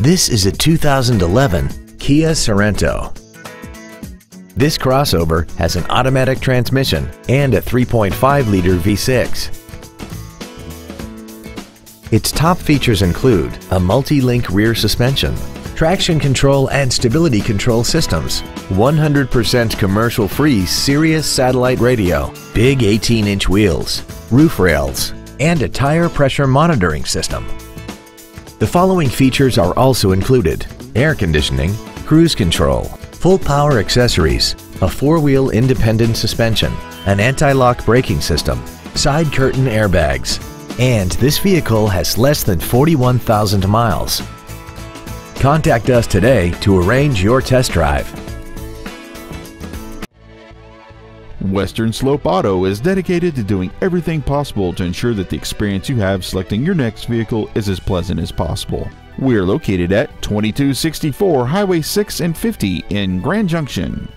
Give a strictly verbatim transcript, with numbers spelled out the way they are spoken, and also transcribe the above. This is a two thousand eleven Kia Sorento. This crossover has an automatic transmission and a three point five liter V six. Its top features include a multi-link rear suspension, traction control and stability control systems, one hundred percent commercial-free Sirius satellite radio, big eighteen inch wheels, roof rails, and a tire pressure monitoring system. The following features are also included: air conditioning, cruise control, full power accessories, a four-wheel independent suspension, an anti-lock braking system, side curtain airbags, and this vehicle has less than forty-one thousand miles. Contact us today to arrange your test drive. Western Slope Auto is dedicated to doing everything possible to ensure that the experience you have selecting your next vehicle is as pleasant as possible. We are located at twenty-two sixty-four Highway six and fifty in Grand Junction.